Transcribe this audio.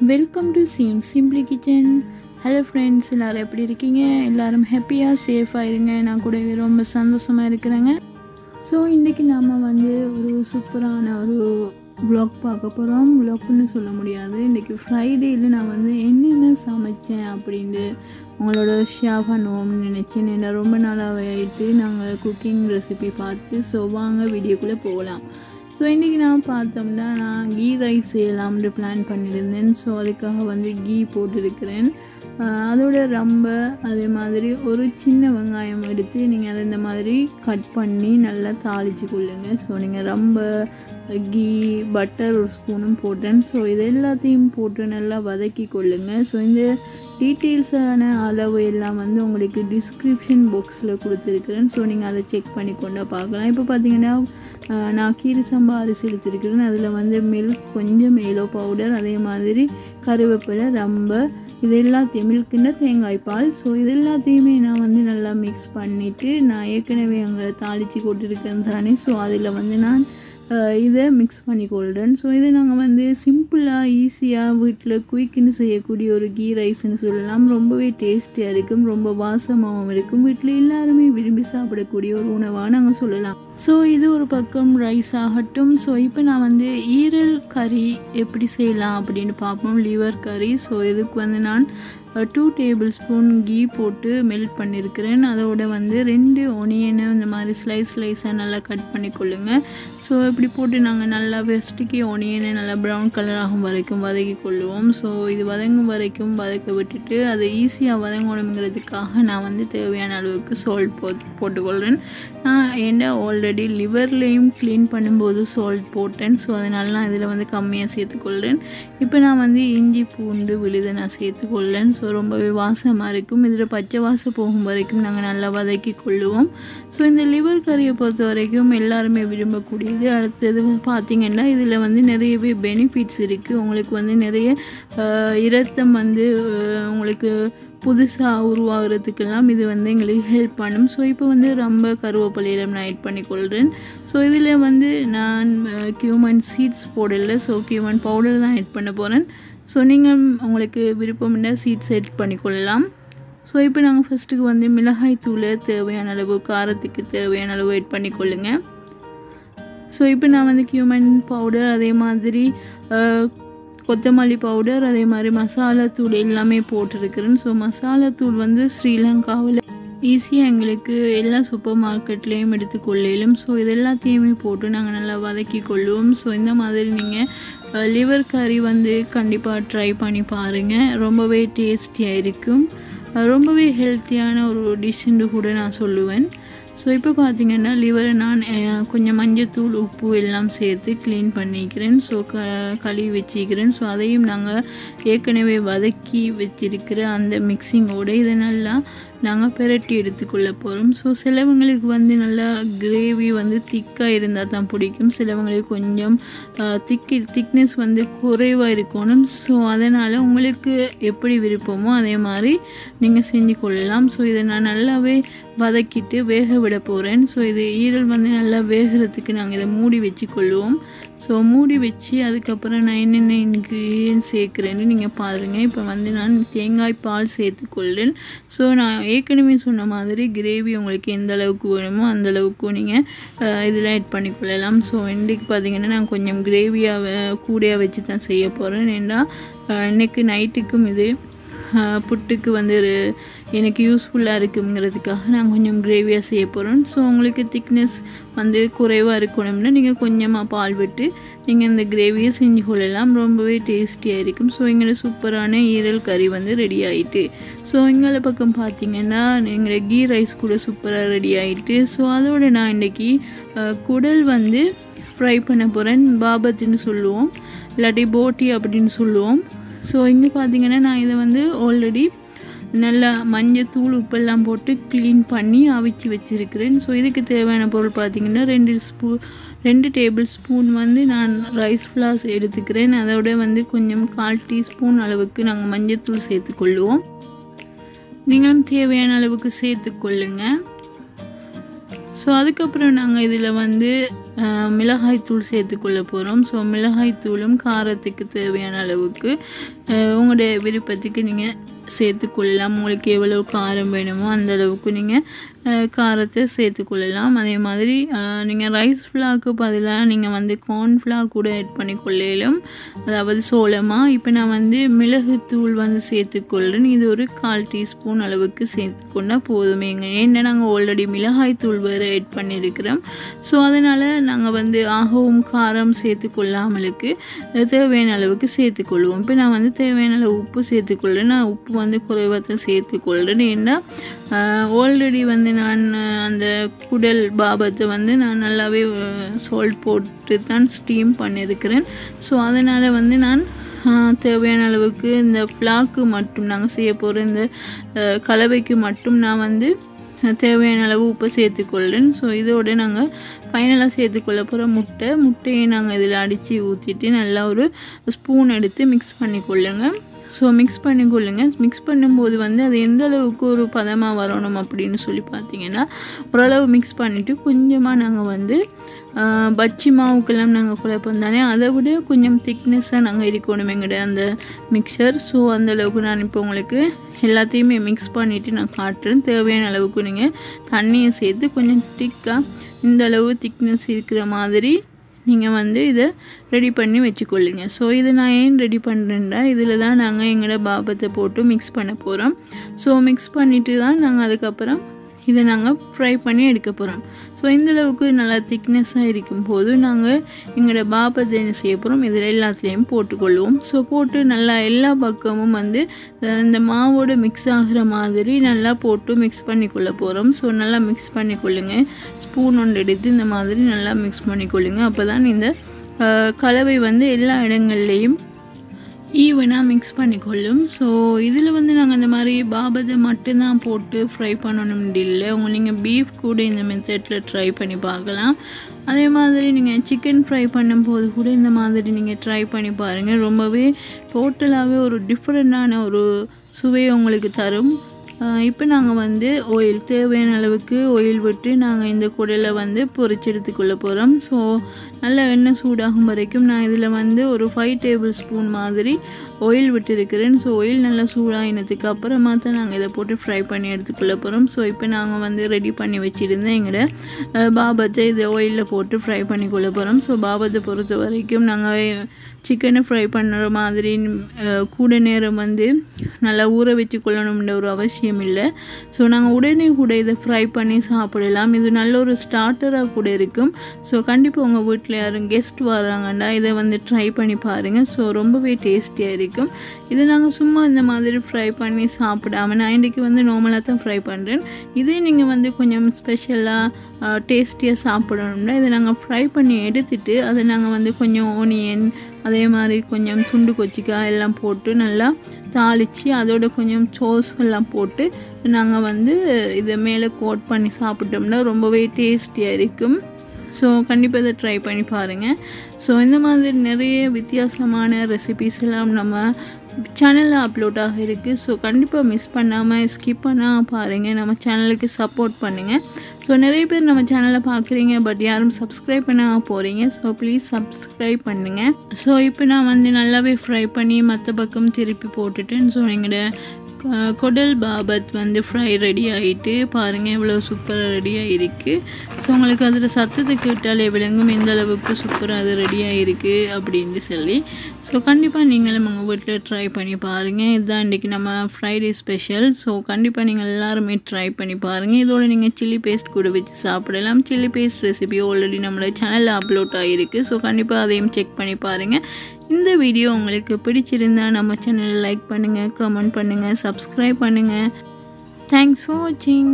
Welcome to Sheem's Simply Kitchen. Hello friends, எல்லாரும் எப்படி இருக்கீங்க? எல்லாரும் ஹேப்பியா சேஃபா இருங்க. நான் கூடவே ரொம்ப சந்தோஷமா இருக்கறேன். சோ இன்னைக்கு நாம வந்து ஒரு சூப்பரான ஒரு vlog பார்க்க போறோம். vlogனு சொல்ல முடியாது. இன்னைக்கு ஃப்ரைடேல நான் வந்து என்னென்ன சமைச்சேன் அப்படினு உங்களோட ஷேர் பண்ணணும்னு நினைச்சேன். நான் ரொம்ப நாளாவே ஆயிட்டு நாங்க குக்கிங் ரெசிபி பார்த்து சோ வாங்க வீடியோக்குள்ள போகலாம். So, இன்றைக்கி நான் பார்த்தோம்னா நான் கீ ரைஸ் செய்யலாம்னு பிளான் பண்ணியிருந்தேன். ஸோ அதுக்காக வந்து கீ போட்டிருக்கிறேன். அதோட ரொம்ப அதே மாதிரி ஒரு சின்ன வெங்காயம் எடுத்து நீங்கள் அதை இந்த மாதிரி கட் பண்ணி நல்லா தாளித்து கொள்ளுங்க. ஸோ நீங்கள் ரொம்ப கீ பட்டர் ஒரு ஸ்பூனும் போட்டேன். ஸோ இது எல்லாத்தையும் போட்டு நல்லா வதக்கி கொள்ளுங்கள். ஸோ இந்த டீட்டெயில்ஸான அளவு எல்லாம் வந்து உங்களுக்கு டிஸ்கிரிப்ஷன் பாக்ஸில் கொடுத்துருக்குறேன். ஸோ நீங்கள் அதை செக் பண்ணி கொண்டு பார்க்கலாம். இப்போ பார்த்தீங்கன்னா நான் கீரை சம்பா அரிசி எடுத்துருக்கிறேன். அதில் வந்து மில்க் கொஞ்சம் எல்லோ பவுடர், அதே மாதிரி கருவேப்பிலை, ரொம்ப இது எல்லாத்தையும் மில்க்குன்னா தேங்காய் பால். ஸோ இது எல்லாத்தையுமே நான் வந்து நல்லா மிக்ஸ் பண்ணிவிட்டு நான் ஏற்கனவே அங்கே தாளித்து கொட்டிருக்கேன் தானே, ஸோ அதில் வந்து நான் இதை மிக்ஸ் பண்ணி கொள்கிறேன். ஸோ இதை நாங்கள் வந்து சிம்பிளாக ஈஸியாக வீட்டில் குயிக்குன்னு செய்யக்கூடிய ஒரு கீ ரைஸ்ன்னு சொல்லலாம். ரொம்பவே டேஸ்டியாக இருக்கும், ரொம்ப வாசமாகவும் இருக்கும். வீட்டில் எல்லாருமே விரும்பி சாப்பிடக்கூடிய ஒரு உணவாக நாங்கள் சொல்லலாம். ஸோ இது ஒரு பக்கம் ரைஸ் ஆகட்டும். ஸோ இப்போ நான் வந்து ஈரல் கறி எப்படி செய்யலாம் அப்படின்னு பார்ப்போம், லிவர் கறி. ஸோ இதுக்கு வந்து நான் 2 டேபிள் ஸ்பூன் கீ போட்டு மெல்ட் பண்ணியிருக்கிறேன். அதோட வந்து 2 ஒனியனை இந்த மாதிரி ஸ்லைஸாக நல்லா கட் பண்ணிக்கொள்ளுங்கள். ஸோ இப்படி போட்டு நாங்கள் நல்லா ஃபஸ்ட்டுக்கு ஒனியனை நல்லா ப்ரௌன் கலர் ஆகும் வரைக்கும் வதக்கி கொள்ளுவோம். ஸோ இது வதங்கும் வரைக்கும் வதக்க விட்டுட்டு அது ஈஸியாக வதங்கணுங்கிறதுக்காக நான் வந்து தேவையான அளவுக்கு சால்ட் போட்டுக்கொள்கிறேன். நான் ஏன்னா ஆல்ரெடி லிவர்லேயும் க்ளீன் பண்ணும்போது சால்ட் போட்டேன். ஸோ அதனால நான் இதில் வந்து கம்மியாக சேர்த்துக்கொள்கிறேன். இப்போ நான் வந்து இஞ்சி பூண்டு விழுதை நான் சேர்த்துக்கொள்கிறேன். ஸோ ரொம்பவே வாசமாக இருக்கும். இதில் பச்சை வாசம் போகும் வரைக்கும் நாங்கள் நல்லா வதக்கி கொள்ளுவோம். ஸோ இந்த லிவர் கறியை பொறுத்த வரைக்கும் எல்லாருமே விரும்பக்கூடியது. அடுத்தது பார்த்திங்கன்னா இதில் வந்து நிறையவே பெனிஃபிட்ஸ் இருக்குது. உங்களுக்கு வந்து நிறைய இரத்தம் வந்து உங்களுக்கு புதுசாக உருவாகிறதுக்கெல்லாம் இது வந்து எங்களுக்கு ஹெல்ப் பண்ணும். ஸோ இப்போ வந்து ரொம்ப கருவேப்பிலையில நான் ஆட் பண்ணிக்கொள்கிறேன். ஸோ இதில் வந்து நான் கியூமன் சீட்ஸ் போடலை, ஸோ கியூமன் பவுடர் தான் ஆட் பண்ண போகிறேன். ஸோ நீங்கள் உங்களுக்கு விருப்பம்னா சீட்ஸ் ஆட் பண்ணிக்கொள்ளலாம். ஸோ இப்போ நாங்கள் ஃபஸ்ட்டுக்கு வந்து மிளகாய் தூளை தேவையான அளவு, காரத்துக்கு தேவையான அளவு ஆட் பண்ணிக்கொள்ளுங்க. ஸோ இப்போ நான் வந்து கியூமன் பவுடர், அதே மாதிரி கொத்தமல்லி பவுடர், அதே மாதிரி மசாலா தூள் எல்லாமே போட்டிருக்கிறேன். ஸோ மசாலா தூள் வந்து ஸ்ரீலங்காவில் ஈஸியாக எங்களுக்கு எல்லா சூப்பர் மார்க்கெட்லேயும் எடுத்துக்கொள்ளையிலும். ஸோ இது எல்லாத்தையுமே போட்டு நாங்கள் நல்லா வதக்கி கொள்ளுவோம். ஸோ இந்த மாதிரி நீங்கள் லிவர் கறி வந்து கண்டிப்பாக ட்ரை பண்ணி பாருங்கள். ரொம்பவே டேஸ்டியாக இருக்கும், ரொம்பவே ஹெல்த்தியான ஒரு டிஷ்ஷுன்னு கூட நான் சொல்லுவேன். ஸோ இப்போ பார்த்திங்கன்னா லிவரை நான் கொஞ்சம் மஞ்சத்தூள், உப்பு எல்லாம் சேர்த்து க்ளீன் பண்ணிக்கிறேன். ஸோ கழுவி வச்சுக்கிறேன். ஸோ அதையும் நாங்கள் ஏற்கனவே வதக்கி வச்சிருக்கிற அந்த மிக்சிங்கோடு இதை நல்லா நாங்கள் பெரட்டி எடுத்துக்கொள்ள போகிறோம். ஸோ சிலவங்களுக்கு வந்து நல்லா கிரேவி வந்து திக்காக இருந்தால் தான் பிடிக்கும், சிலவங்களுக்கு கொஞ்சம் திக்னஸ் வந்து குறைவாக இருக்கணும். ஸோ அதனால் உங்களுக்கு எப்படி விருப்பமோ அதே மாதிரி நீங்கள் செஞ்சு கொள்ளலாம். ஸோ இதை நான் நல்லாவே வதக்கிட்டு வேக விட போகிறேன். ஸோ இது ஈரல் வந்து நல்லா வேகிறதுக்கு நாங்கள் இதை மூடி வச்சு கொள்வோம். ஸோ மூடி வச்சு அதுக்கப்புறம் நான் என்னென்ன இன்க்ரீடியன்ட்ஸ் சேர்க்குறேன்னு நீங்கள் பாருங்கள். இப்போ வந்து நான் தேங்காய் பால் சேர்த்துக்கொள்கிறேன். ஸோ நான் ஏற்கனவே சொன்ன மாதிரி கிரேவி உங்களுக்கு எந்த அளவுக்கு வேணுமோ அந்தளவுக்கு நீங்கள் இதில் ஆட் பண்ணிக்கொள்ளலாம். ஸோ இன்றைக்கு பார்த்திங்கன்னா நான் கொஞ்சம் கிரேவியாக கூடையாக வச்சு தான் செய்ய போகிறேன். ஏன்னா இன்றைக்கு நைட்டுக்கும் இது புட்டுக்கு வந்து எனக்கு யூஸ்ஃபுல்லாக இருக்குங்கிறதுக்காக நான் கொஞ்சம் கிரேவியாக செய்ய போகிறேன். ஸோ உங்களுக்கு திக்னஸ் வந்து குறைவாக இருக்கணும்னா நீங்கள் கொஞ்சமாக பால் விட்டு நீங்கள் இந்த கிரேவியை செஞ்சு கொள்ளலாம். ரொம்பவே டேஸ்டியாக இருக்கும். ஸோ எங்களோட சூப்பரான ஈரல் கறி வந்து ரெடி ஆகிட்டு. ஸோ எங்களை பக்கம் பார்த்திங்கன்னா எங்களோட கீ ரைஸ் கூட சூப்பராக ரெடி ஆகிட்டு. ஸோ அதோடு நான் இன்றைக்கி குடல் வந்து ஃப்ரை பண்ண போகிறேன். பாபத்துன்னு சொல்லுவோம், இல்லாட்டி போட்டி அப்படின்னு சொல்லுவோம். ஸோ இங்கே பார்த்திங்கன்னா நான் இதை வந்து ஆல்ரெடி நல்லா மஞ்சத்தூள், உப்பெல்லாம் போட்டு க்ளீன் பண்ணி அவிச்சு வச்சுருக்கிறேன். ஸோ இதுக்கு தேவையான பொருள் பார்த்திங்கன்னா 2 டேபிள் ஸ்பூன் வந்து நான் ரைஸ் ஃப்ளாஸ் எடுத்துக்கிறேன். அதோட வந்து கொஞ்சம் 1/4 டீஸ்பூன் அளவுக்கு நாங்கள் மஞ்சத்தூள் சேர்த்துக்கொள்வோம். நீங்களும் தேவையான அளவுக்கு சேர்த்துக்கொள்ளுங்க. ஸோ அதுக்கப்புறம் நாங்கள் இதில் வந்து மிளகாய்த்தூள் சேர்த்துக்கொள்ள போகிறோம். ஸோ மிளகாய்த்தூளும் காரத்துக்கு தேவையான அளவுக்கு உங்களுடைய விருப்பத்துக்கு நீங்கள் சேர்த்துக்கொள்ளலாம். உங்களுக்கு எவ்வளோ காரம் வேணுமோ அந்த அளவுக்கு நீங்கள் காரத்தை சேர்த்துக்கொள்ளலாம். அதே மாதிரி நீங்கள் ரைஸ் ஃப்ளாக்கு பதிலாக நீங்கள் வந்து கார்ன்ஃப்ளாக் கூட ஆட் பண்ணிக்கொள்ளலும், அதாவது சோளமாக. இப்போ நான் வந்து மிளகுத்தூள் வந்து சேர்த்துக்கொள்கிறேன். இது ஒரு 1/4 டீஸ்பூன் அளவுக்கு சேர்த்துக்கொண்டா போதுமே. ஏன்னா நாங்கள் ஆல்ரெடி மிளகாய்த்தூள் வேறு ஆட் பண்ணியிருக்கிறோம். ஸோ அதனால் நாங்கள் வந்து ஆகவும் காரம் சேர்த்துக்கொள்ளாமலுக்கு தேவையான அளவுக்கு சேர்த்துக்கொள்வோம். இப்போ நான் வந்து தேவையான அளவு உப்பு சேர்த்துக்கொள்கிறேன். நான் உப்பு வந்து குறைவாக சேர்த்துக்கொள்கிறேன். ஏன்னா ஆல்ரெடி வந்து நான் அந்த குடல் பாபத்தை வந்து நான் நல்லாவே சால்ட் போட்டு தான் ஸ்டீம் பண்ணியிருக்கிறேன். ஸோ அதனால் வந்து நான் தேவையான அளவுக்கு இந்த ஃப்ளாக்கு மட்டும் நாங்கள் செய்ய போகிற இந்த கலவைக்கு மட்டும் நான் வந்து தேவையான அளவு உப்பு சேர்த்துக்கொள்கிறேன். ஸோ இதோட நாங்கள் ஃபைனலாக சேர்த்துக்கொள்ள போகிற முட்டையை நாங்கள் இதில் அடித்து ஊற்றிட்டு நல்லா ஒரு ஸ்பூன் எடுத்து மிக்ஸ் பண்ணிக்கொள்ளுங்க. ஸோ மிக்ஸ் பண்ணிக்கொள்ளுங்க. மிக்ஸ் பண்ணும்போது வந்து அது எந்த அளவுக்கு ஒரு பதமாக வரணும் அப்படின்னு சொல்லி பார்த்தீங்கன்னா, ஓரளவு மிக்ஸ் பண்ணிவிட்டு கொஞ்சமாக நாங்கள் வந்து பச்சி மாவுக்கெல்லாம் நாங்கள் குழப்பம் தானே, அதை விட கொஞ்சம் திக்னஸ்ஸாக நாங்கள் இருக்கணும் எங்கிட்ட அந்த மிக்சர். ஸோ அந்தளவுக்கு நான் இப்போ உங்களுக்கு எல்லாத்தையுமே மிக்ஸ் பண்ணிவிட்டு நான் காட்டுறேன். தேவையான அளவுக்கு நீங்கள் தண்ணியை சேர்த்து கொஞ்சம் திக்காக இந்தளவு திக்னஸ் இருக்கிற மாதிரி நீங்கள் வந்து இதை ரெடி பண்ணி வச்சுக்கொள்ளுங்க. ஸோ இது நான் ஏன் ரெடி பண்ணுறேன்டா, இதில் தான் நாங்கள் எங்களோட பாபத்தை போட்டு மிக்ஸ் பண்ண போகிறோம். ஸோ மிக்ஸ் பண்ணிவிட்டு தான் நாங்கள் அதுக்கப்புறம் இதை நாங்கள் ஃப்ரை பண்ணி எடுக்க போகிறோம். ஸோ இந்தளவுக்கு நல்லா திக்னஸ்ஸாக இருக்கும்போது நாங்கள் எங்களோட பாபத்தை என்ன செய்ய போகிறோம், இதில் எல்லாத்துலேயும் போட்டுக்கொள்வோம். ஸோ போட்டு நல்லா எல்லா பக்கமும் வந்து இந்த மாவோடு மிக்ஸ் ஆகிற மாதிரி நல்லா போட்டு மிக்ஸ் பண்ணிக்கொள்ள போகிறோம். ஸோ நல்லா மிக்ஸ் பண்ணிக்கொள்ளுங்க. ஸ்பூன் ஒன்று எடுத்து இந்த மாதிரி நல்லா மிக்ஸ் பண்ணிக்கொள்ளுங்க. அப்போ தான் இந்த கலவை வந்து எல்லா இடங்கள்லேயும் ஈவனாக மிக்ஸ் பண்ணிக்கொள்ளும். ஸோ இதில் வந்து நாங்கள் இந்த மாதிரி பாபத்தை மட்டும்தான் போட்டு ஃப்ரை பண்ணணும் இல்லை, உங்கள் நீங்கள் பீஃப் கூட இந்த மெத்தடில் ட்ரை பண்ணி பார்க்கலாம். அதே மாதிரி நீங்கள் சிக்கன் ஃப்ரை பண்ணும்போது கூட இந்த மாதிரி நீங்கள் ட்ரை பண்ணி பாருங்கள். ரொம்பவே டோட்டலாகவே ஒரு டிஃப்ரெண்ட்டான ஒரு சுவையை உங்களுக்கு தரும். இப்போ நாங்கள் வந்து ஆயில் தேவையான அளவுக்கு ஆயில் விட்டு நாங்கள் இந்த குடலை வந்து பொரிச்செடுத்துக்கொள்ள போகிறோம். ஸோ நல்லா எண்ணெய் சூடாகும் வரைக்கும் நான் இதில் வந்து ஒரு 5 டேபிள் ஸ்பூன் மாதிரி ஆயில் விட்டுருக்கிறேன். ஸோ ஆயில் நல்லா சூடாகினதுக்கு அப்புறமா தான் நாங்கள் இதை போட்டு ஃப்ரை பண்ணி எடுத்துக்கொள்ள போகிறோம். ஸோ இப்போ நாங்கள் வந்து ரெடி பண்ணி வச்சுருந்தேன் எங்களோட பாபத்தை இதை ஆயிலில் போட்டு ஃப்ரை பண்ணிக்கொள்ள போகிறோம். ஸோ பாபத்தை பொறுத்த வரைக்கும் நாங்கள் சிக்கனை ஃப்ரை பண்ணுற மாதிரி கூட நேரம் வந்து நல்லா ஊற வச்சு கொள்ளணும்ன்ற ஒரு அவசியம் இல்லை. ஸோ நாங்கள் உடனே கூட இதை ஃப்ரை பண்ணி சாப்பிடலாம். இது நல்ல ஒரு ஸ்டார்டராக கூட இருக்கும். ஸோ கண்டிப்பாக உங்கள் வீட்டில் யாரும் கெஸ்ட் வராங்கன்னா இதை வந்து ட்ரை பண்ணி பாருங்கள். ஸோ ரொம்பவே டேஸ்டியாக இருக்குது. இது நாங்கள் சும்மா இந்த மாதிரி ஃப்ரை பண்ணி சாப்பிடாம நான் இன்றைக்கி வந்து நார்மலாக தான் ஃப்ரை பண்ணுறேன். இதே நீங்கள் வந்து கொஞ்சம் ஸ்பெஷலாக டேஸ்டியாக சாப்பிடணும்னா இதை நாங்கள் ஃப்ரை பண்ணி எடுத்துட்டு அதை நாங்கள் வந்து கொஞ்சம் ஆனியன் அதே மாதிரி கொஞ்சம் சுண்டு கொச்சிக்காய் எல்லாம் போட்டு நல்லா தாளித்து அதோட கொஞ்சம் சோஸ் எல்லாம் போட்டு நாங்கள் வந்து இதை மேலே கோட் பண்ணி சாப்பிட்டோம்னா ரொம்பவே டேஸ்டியாக இருக்கும். ஸோ கண்டிப்பாக இதை ட்ரை பண்ணி பாருங்கள். ஸோ இந்த மாதிரி நிறைய வித்தியாசமான ரெசிபீஸ் எல்லாம் நம்ம சேனலில் அப்லோட் ஆக இருக்குது. ஸோ கண்டிப்பாக மிஸ் பண்ணாமல் ஸ்கிப் பண்ணால் பாருங்கள். நம்ம சேனலுக்கு சப்போர்ட் பண்ணுங்கள். ஸோ நிறைய பேர் நம்ம சேனலை பார்க்குறீங்க, பட் யாரும் சப்ஸ்கிரைப் பண்ண போகிறீங்க. ஸோ ப்ளீஸ் சப்ஸ்கிரைப் பண்ணுங்கள். ஸோ இப்போ நான் வந்து நல்லாவே ஃப்ரை பண்ணி மற்ற பக்கம் திருப்பி போட்டுட்டேன். ஸோ எங்களோட குடல் பாபத் வந்து ஃப்ரை ரெடி ஆகிட்டு பாருங்கள் எவ்வளோ சூப்பராக ரெடியாக இருக்குது. ஸோ உங்களுக்கு அதில் சத்தத்தை கேட்டாலே விளங்கும் எந்த அளவுக்கு சூப்பராக அது ரெடியாக இருக்குது அப்படின்னு சொல்லி. ஸோ கண்டிப்பாக நீங்களும் உங்கள் வீட்டில் ட்ரை பண்ணி பாருங்கள். இதுதான் இன்றைக்கி நம்ம ஃப்ரைடே ஸ்பெஷல். ஸோ கண்டிப்பாக நீங்கள் எல்லாருமே ட்ரை பண்ணி பாருங்கள். இதோட நீங்கள் சில்லி பேஸ்ட் கூட வச்சு சாப்பிடலாம். சில்லி பேஸ்ட் ரெசிபி ஆல்ரெடி நம்மளோட சேனலில் அப்லோட் ஆகிருக்கு. ஸோ கண்டிப்பாக அதையும் செக் பண்ணி பாருங்கள். இந்த வீடியோ உங்களுக்கு பிடிச்சிருந்தால் நம்ம சேனலை லைக் பண்ணுங்கள், கமெண்ட் பண்ணுங்கள், சப்ஸ்கிரைப் பண்ணுங்கள். தேங்க்ஸ் ஃபார் வாட்சிங்.